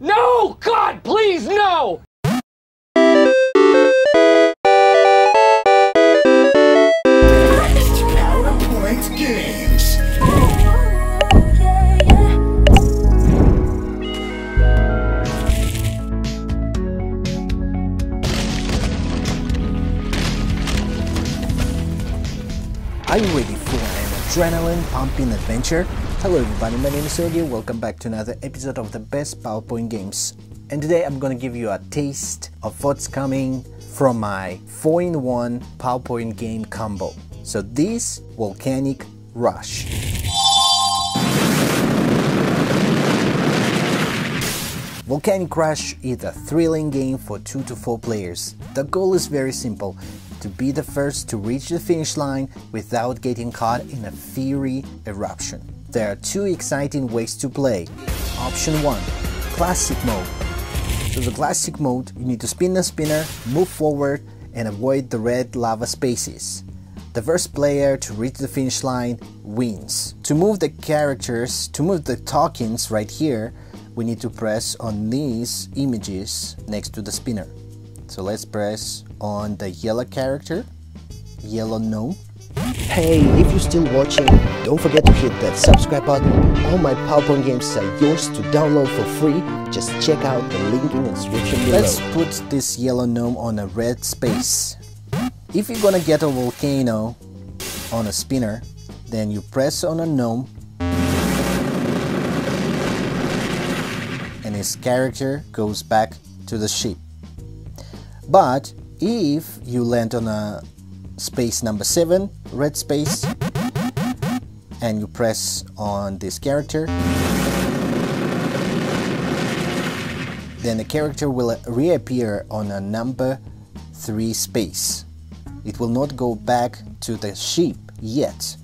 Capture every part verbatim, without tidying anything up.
No! God, please, no! Best PowerPoint games. Are you ready for an adrenaline-pumping adventure? Hello everybody, my name is Sergey, welcome back to another episode of the best PowerPoint games. And today I'm gonna give you a taste of what's coming from my four in one PowerPoint game combo. So this Volcanic Rush. Volcanic Rush is a thrilling game for two to four players. The goal is very simple: to be the first to reach the finish line without getting caught in a fiery eruption. There are two exciting ways to play. Option one. Classic mode. So the classic mode, you need to spin the spinner, move forward, and avoid the red lava spaces. The first player to reach the finish line wins. To move the characters, to move the tokens right here, we need to press on these images next to the spinner. So let's press on the yellow character, yellow gnome. Hey, if you're still watching, don't forget to hit that subscribe button. All my PowerPoint games are yours to download for free. Just check out the link in the description below. Let's put this yellow gnome on a red space. If you're gonna get a volcano on a spinner, then you press on a gnome and his character goes back to the ship. But if you land on a space number seven, red space, and you press on this character, then the character will reappear on a number three space. It will not go back to the ship yet,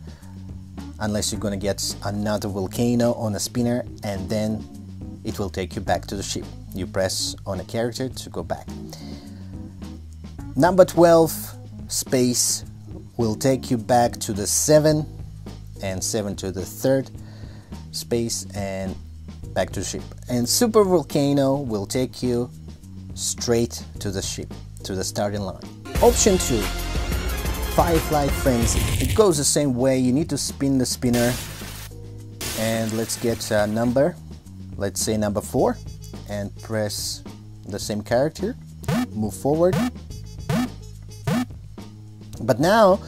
unless you're gonna get another volcano on a spinner, and then it will take you back to the ship. You press on a character to go back. Number twelve space will take you back to the seven, and seven to the third space and back to ship. And super volcano will take you straight to the ship, to the starting line. Option two, Firefly Frenzy. It goes the same way. You need to spin the spinner, and let's get a number, let's say number four, and press the same character, move forward. But now,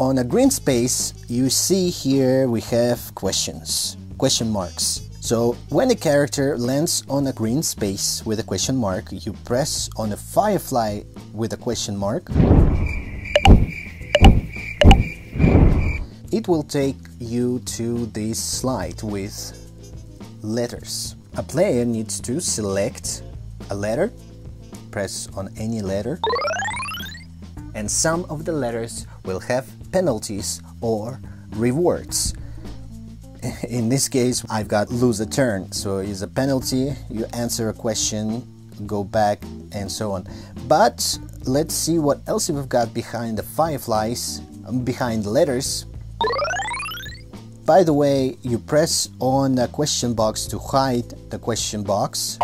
on a green space, you see here we have questions, question marks. So when a character lands on a green space with a question mark, you press on a firefly with a question mark. It will take you to this slide with letters. A player needs to select a letter, press on any letter, and some of the letters will have penalties or rewards. In this case, I've got lose a turn, so it's a penalty, you answer a question, go back, and so on. But let's see what else we've got behind the fireflies, behind letters. By the way, you press on the question box to hide the question box.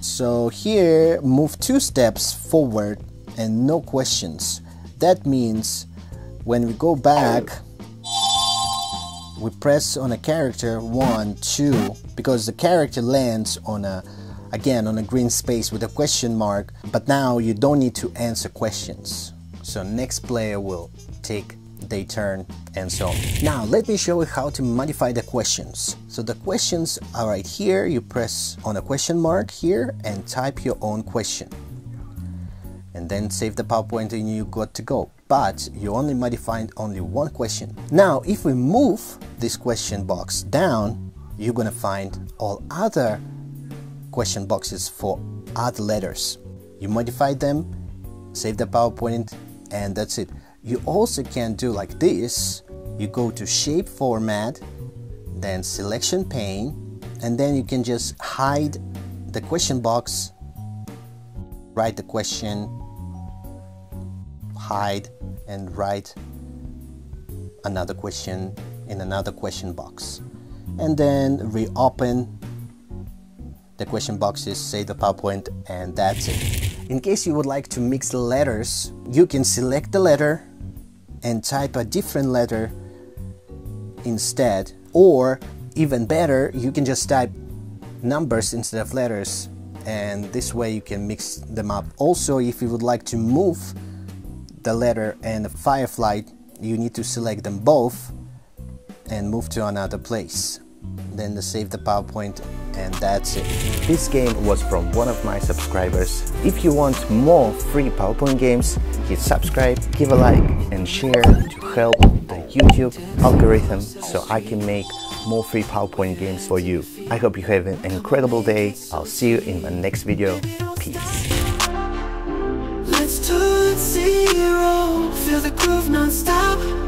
So here, move two steps forward and no questions. That means when we go back, we press on a character one, two, because the character lands on a, again, on a green space with a question mark, but now you don't need to answer questions. So next player will take their turn and so on. Now let me show you how to modify the questions. So the questions are right here. You press on a question mark here and type your own question, and then save the PowerPoint and you got to go. But you only modified only one question. Now, if we move this question box down, you're gonna find all other question boxes for other letters. You modify them, save the PowerPoint, and that's it. You also can do like this. You go to shape format, then selection pane, and then you can just hide the question box, write the question, hide, and write another question in another question box, and then reopen The question box is save the PowerPoint, and that's it. In case you would like to mix letters, you can select the letter and type a different letter instead, or even better, you can just type numbers instead of letters, and this way you can mix them up. Also, if you would like to move the letter and the Firefly, you need to select them both and move to another place, then the save the PowerPoint, and that's it. This game was from one of my subscribers. If you want more free PowerPoint games, hit subscribe, give a like and share to help the YouTube algorithm so I can make more free PowerPoint games for you. I hope you have an incredible day. I'll see you in my next video. Peace. Let's turn zero, feel the groove non-stop.